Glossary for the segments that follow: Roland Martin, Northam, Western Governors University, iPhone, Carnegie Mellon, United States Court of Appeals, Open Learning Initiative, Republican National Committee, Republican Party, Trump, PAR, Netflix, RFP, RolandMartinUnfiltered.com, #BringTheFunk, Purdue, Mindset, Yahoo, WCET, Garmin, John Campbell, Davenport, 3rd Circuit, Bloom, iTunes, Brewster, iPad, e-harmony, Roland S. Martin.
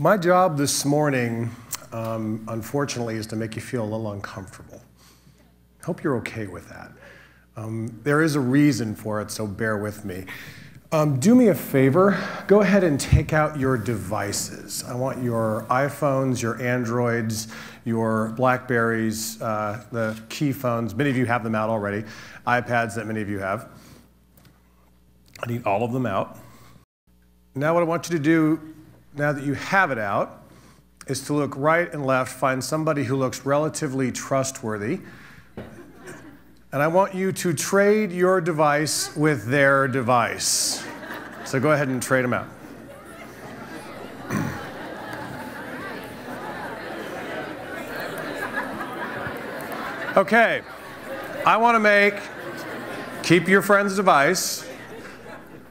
My job this morning, unfortunately, is to make you feel a little uncomfortable. I hope you're okay with that. There is a reason for it, so bear with me. Do me a favor, go ahead and take out your devices. I want your iPhones, your Androids, your Blackberries, the key phones. Many of you have them out already. iPads that many of you have. I need all of them out. Now what I want you to do, now that you have it out, is to look right and left, find somebody who looks relatively trustworthy, and I want you to trade your device with their device. So go ahead and trade them out. Okay, I want to make, keep your friend's device,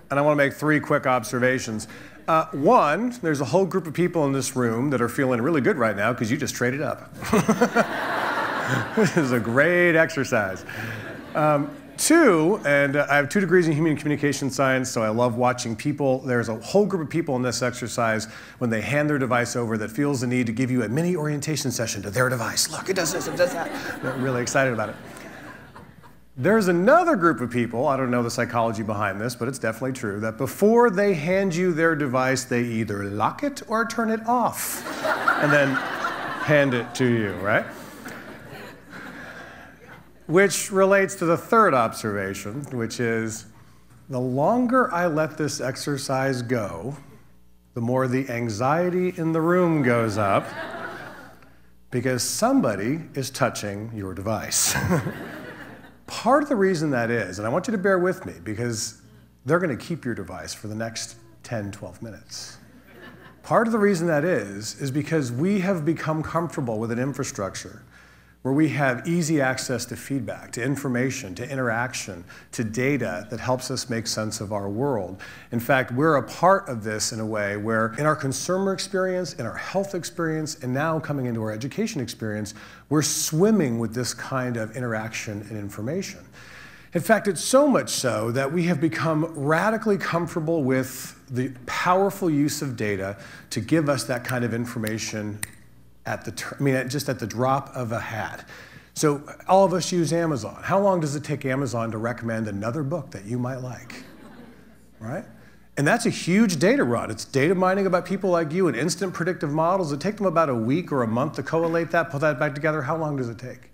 and I want to make three quick observations. One, there's a whole group of people in this room that are feeling really good right now because you just traded up. This is a great exercise. Two, and I have 2 degrees in human communication science, so I love watching people. There's a whole group of people in this exercise when they hand their device over that feels the need to give you a mini orientation session to their device. Look, it does this, it does that. I'm really excited about it. There's another group of people, I don't know the psychology behind this, but it's definitely true, that before they hand you their device, they either lock it or turn it off and then hand it to you, right? Which relates to the third observation, which is the longer I let this exercise go, the more the anxiety in the room goes up because somebody is touching your device. Part of the reason that is, and I want you to bear with me, because they're going to keep your device for the next 10, 12 minutes. Part of the reason that is because we have become comfortable with an infrastructure where we have easy access to feedback, to information, to interaction, to data that helps us make sense of our world. In fact, we're a part of this in a way where in our consumer experience, in our health experience, and now coming into our education experience, we're swimming with this kind of interaction and information. In fact, it's so much so that we have become radically comfortable with the powerful use of data to give us that kind of information just at the drop of a hat. So all of us use Amazon. How long does it take Amazon to recommend another book that you might like, right? And that's a huge data run. It's data mining about people like you and instant predictive models. It takes them about a week or a month to collate that, put that back together. How long does it take? It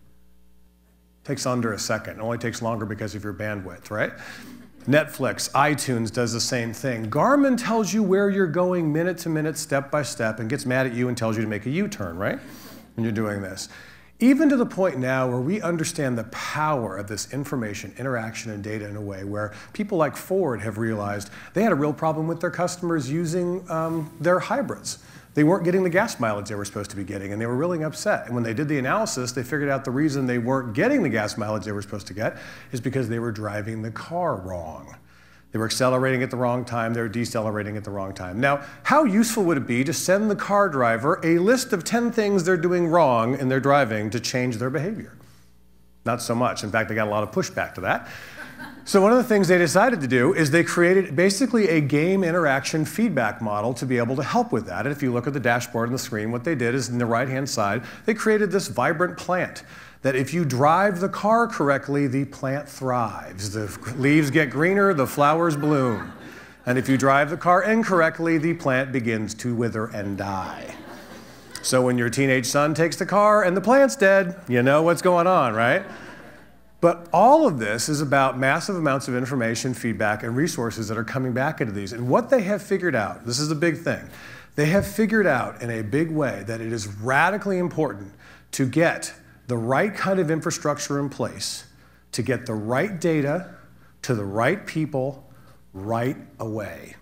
takes under a second. It only takes longer because of your bandwidth, right? Netflix, iTunes does the same thing. Garmin tells you where you're going minute to minute, step by step, and gets mad at you and tells you to make a U-turn, right? When you're doing this. Even to the point now where we understand the power of this information, interaction, and data in a way where people like Ford have realized they had a real problem with their customers using their hybrids. They weren't getting the gas mileage they were supposed to be getting, and they were really upset. And when they did the analysis, they figured out the reason they weren't getting the gas mileage they were supposed to get is because they were driving the car wrong. They were accelerating at the wrong time, they were decelerating at the wrong time. Now, how useful would it be to send the car driver a list of 10 things they're doing wrong in their driving to change their behavior? Not so much. In fact, they got a lot of pushback to that. So one of the things they decided to do is they created basically a game interaction feedback model to be able to help with that. And if you look at the dashboard and the screen, what they did is in the right-hand side, they created this vibrant plant that if you drive the car correctly, the plant thrives. The leaves get greener, the flowers bloom. And if you drive the car incorrectly, the plant begins to wither and die. So when your teenage son takes the car and the plant's dead, you know what's going on, right? But all of this is about massive amounts of information, feedback, and resources that are coming back into these. And what they have figured out, this is the big thing, they have figured out in a big way that it is radically important to get the right kind of infrastructure in place, to get the right data to the right people right away.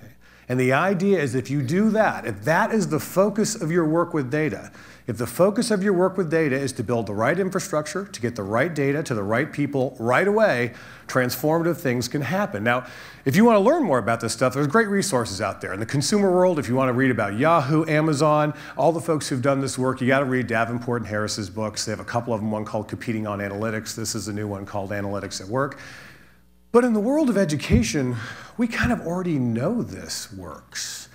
Okay? And the idea is if you do that, if that is the focus of your work with data, if the focus of your work with data is to build the right infrastructure, to get the right data to the right people right away, transformative things can happen. Now, if you want to learn more about this stuff, there's great resources out there. In the consumer world, if you want to read about Yahoo, Amazon, all the folks who've done this work, you got to read Davenport and Harris's books. They have a couple of them, one called Competing on Analytics. This is a new one called Analytics at Work. But in the world of education, we kind of already know this works.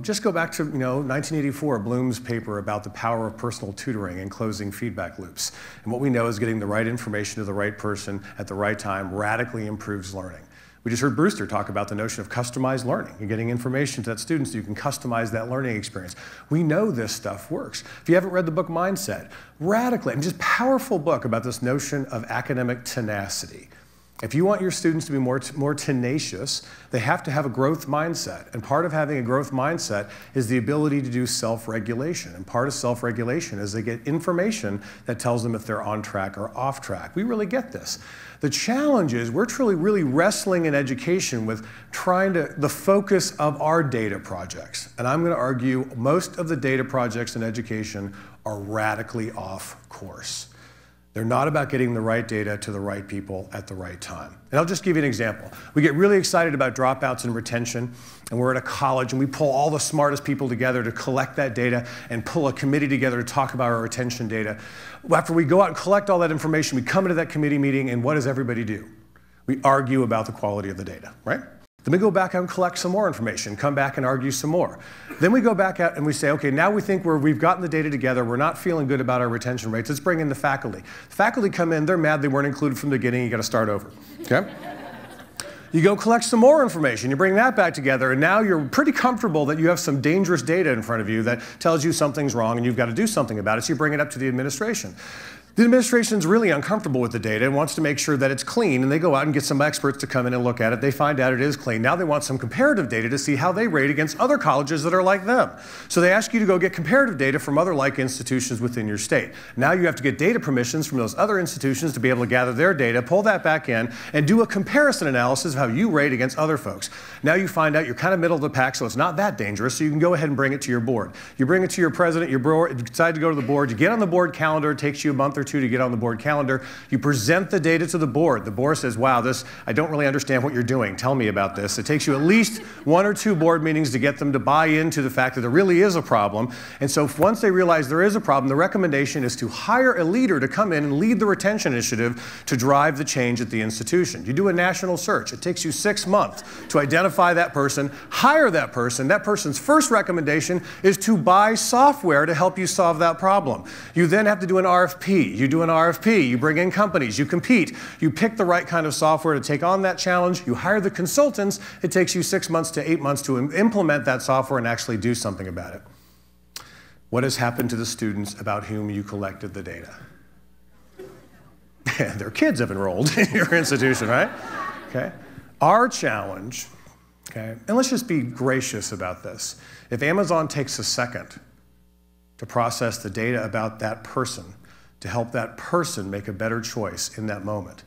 Just go back to 1984, Bloom's paper about the power of personal tutoring and closing feedback loops. And what we know is getting the right information to the right person at the right time radically improves learning. We just heard Brewster talk about the notion of customized learning and getting information to that student so you can customize that learning experience. We know this stuff works. If you haven't read the book Mindset, radically, and just powerful book about this notion of academic tenacity. If you want your students to be more tenacious, they have to have a growth mindset. And part of having a growth mindset is the ability to do self-regulation. And part of self-regulation is they get information that tells them if they're on track or off track. We really get this. The challenge is we're truly really wrestling in education with trying to, the focus of our data projects. And I'm going to argue most of the data projects in education are radically off course. They're not about getting the right data to the right people at the right time. And I'll just give you an example. We get really excited about dropouts and retention, and we're at a college and we pull all the smartest people together to collect that data and pull a committee together to talk about our retention data. After we go out and collect all that information, we come into that committee meeting and what does everybody do? We argue about the quality of the data, right? Then we go back out and collect some more information, come back and argue some more. Then we go back out and we say, okay, now we think we've gotten the data together, we're not feeling good about our retention rates, let's bring in the faculty. The faculty come in, they're mad they weren't included from the beginning, you gotta start over, okay? You go collect some more information, you bring that back together, and now you're pretty comfortable that you have some dangerous data in front of you that tells you something's wrong and you've gotta do something about it, so you bring it up to the administration. The administration's really uncomfortable with the data and wants to make sure that it's clean, and they go out and get some experts to come in and look at it. They find out it is clean. Now they want some comparative data to see how they rate against other colleges that are like them. So they ask you to go get comparative data from other like institutions within your state. Now you have to get data permissions from those other institutions to be able to gather their data, pull that back in, and do a comparison analysis of how you rate against other folks. Now you find out you're kind of middle of the pack, so it's not that dangerous, so you can go ahead and bring it to your board. You bring it to your president, your board, you decide to go to the board, you get on the board calendar, it takes you a month or two to get on the board calendar. You present the data to the board. The board says, wow, this, I don't really understand what you're doing. Tell me about this. It takes you at least one or two board meetings to get them to buy into the fact that there really is a problem. And so once they realize there is a problem, the recommendation is to hire a leader to come in and lead the retention initiative to drive the change at the institution. You do a national search. It takes you 6 months to identify that person, hire that person. That person's first recommendation is to buy software to help you solve that problem. You then have to do an RFP. You do an RFP, you bring in companies, you compete, you pick the right kind of software to take on that challenge, you hire the consultants, it takes you 6 months to 8 months to implement that software and actually do something about it. What has happened to the students about whom you collected the data? Their kids have enrolled in your institution, right? Okay. Our challenge, okay, and let's just be gracious about this. If Amazon takes a second to process the data about that person, to help that person make a better choice in that moment.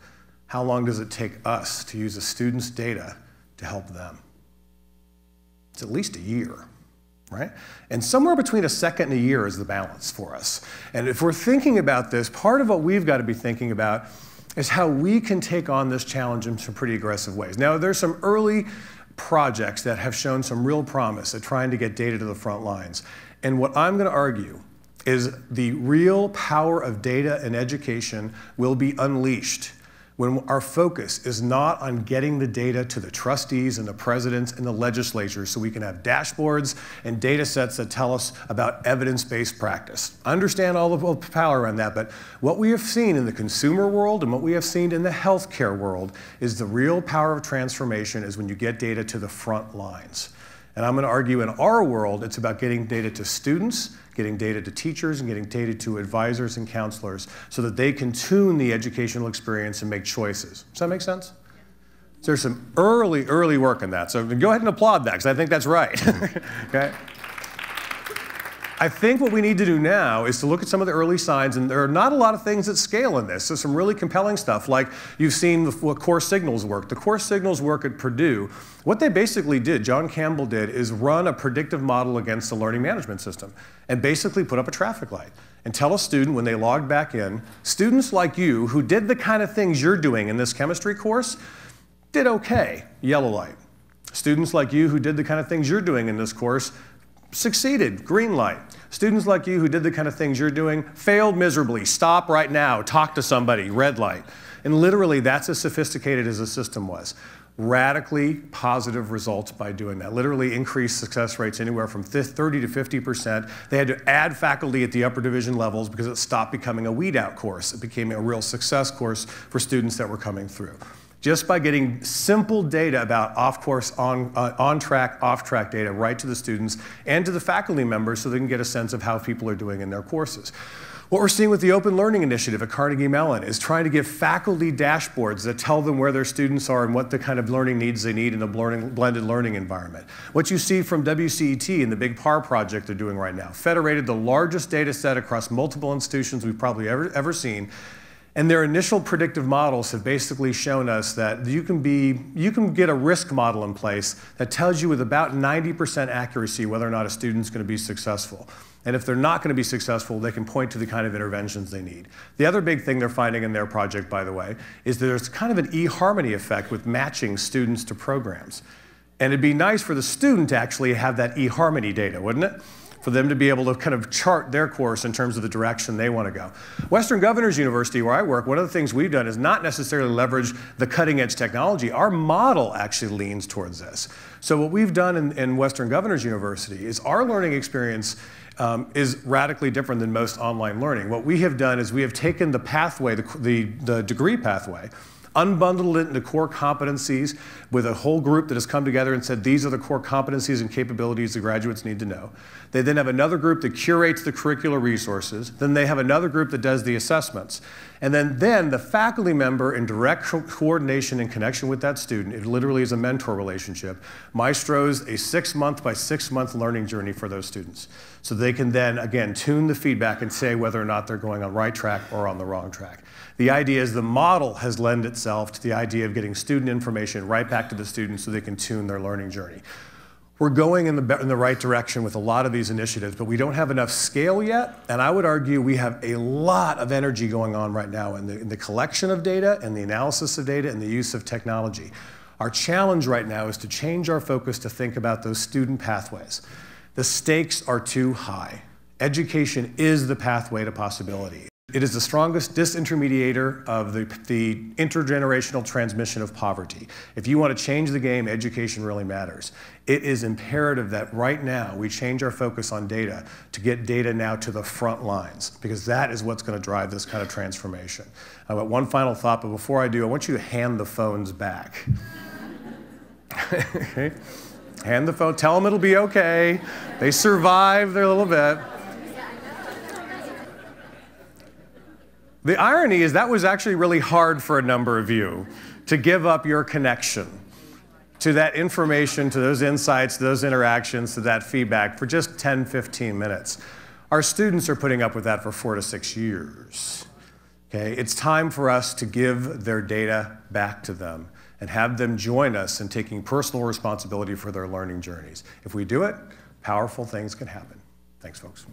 How long does it take us to use a student's data to help them? It's at least a year, right? And somewhere between a second and a year is the balance for us. And if we're thinking about this, part of what we've got to be thinking about is how we can take on this challenge in some pretty aggressive ways. Now, there's some early projects that have shown some real promise at trying to get data to the front lines. And what I'm going to argue is the real power of data and education will be unleashed when our focus is not on getting the data to the trustees and the presidents and the legislature so we can have dashboards and data sets that tell us about evidence-based practice. I understand all the power around that, but what we have seen in the consumer world and what we have seen in the healthcare world is the real power of transformation is when you get data to the front lines. And I'm going to argue in our world, it's about getting data to students, getting data to teachers, and getting data to advisors and counselors so that they can tune the educational experience and make choices. Does that make sense? So there's some early work in that. So go ahead and applaud that, because I think that's right. Okay. I think what we need to do now is to look at some of the early signs, and there are not a lot of things that scale in this. There's some really compelling stuff, like you've seen what core signals work. The core signals work at Purdue. What they basically did, John Campbell did, is run a predictive model against the learning management system and basically put up a traffic light and tell a student when they logged back in, students like you who did the kind of things you're doing in this chemistry course did okay, yellow light. Students like you who did the kind of things you're doing in this course succeeded, green light. Students like you who did the kind of things you're doing failed miserably, stop right now, talk to somebody, red light. And literally that's as sophisticated as the system was. Radically positive results by doing that. Literally increased success rates anywhere from 30 to 50%. They had to add faculty at the upper division levels because it stopped becoming a weed out course. It became a real success course for students that were coming through. Just by getting simple data about off-course, on-track, off-track data right to the students and to the faculty members so they can get a sense of how people are doing in their courses. What we're seeing with the Open Learning Initiative at Carnegie Mellon is trying to give faculty dashboards that tell them where their students are and what the kind of learning needs they need in a blended learning environment. What you see from WCET and the big PAR project they're doing right now, federated the largest data set across multiple institutions we've probably ever seen. And their initial predictive models have basically shown us that you can get a risk model in place that tells you with about 90% accuracy whether or not a student's going to be successful. And if they're not going to be successful, they can point to the kind of interventions they need. The other big thing they're finding in their project, by the way, is there's kind of an e-harmony effect with matching students to programs. And it'd be nice for the student to actually have that e-harmony data, wouldn't it? For them to be able to kind of chart their course in terms of the direction they want to go. Western Governors University, where I work, one of the things we've done is not necessarily leverage the cutting edge technology. Our model actually leans towards this. So what we've done in Western Governors University is our learning experience is radically different than most online learning. What we have done is we have taken the pathway, the degree pathway, unbundled it into core competencies with a whole group that has come together and said, these are the core competencies and capabilities the graduates need to know. They then have another group that curates the curricular resources. Then they have another group that does the assessments. And then the faculty member in direct coordination and connection with that student, it literally is a mentor relationship, maestros a 6-month by 6-month learning journey for those students. So they can then, again, tune the feedback and say whether or not they're going on the right track or on the wrong track. The idea is the model has lent itself to the idea of getting student information right back to the students so they can tune their learning journey. We're going in the right direction with a lot of these initiatives, but we don't have enough scale yet, and I would argue we have a lot of energy going on right now in the collection of data and the analysis of data and the use of technology. Our challenge right now is to change our focus to think about those student pathways. The stakes are too high. Education is the pathway to possibility. It is the strongest disintermediator of the intergenerational transmission of poverty. If you want to change the game, education really matters. It is imperative that right now we change our focus on data to get data now to the front lines, because that is what's going to drive this kind of transformation. I've got one final thought, but before I do, I want you to hand the phones back. Okay. Hand the phone, tell them it'll be okay. They survived their little bit. The irony is that was actually really hard for a number of you to give up your connection to that information, to those insights, to those interactions, to that feedback for just 10, 15 minutes. Our students are putting up with that for 4 to 6 years. Okay? It's time for us to give their data back to them and have them join us in taking personal responsibility for their learning journeys. If we do it, powerful things can happen. Thanks, folks.